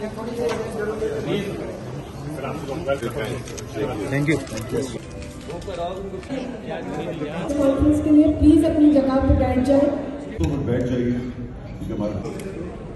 Thank you. Please अपनी जगह पे बैठ जाए, तो बैठ जाइए।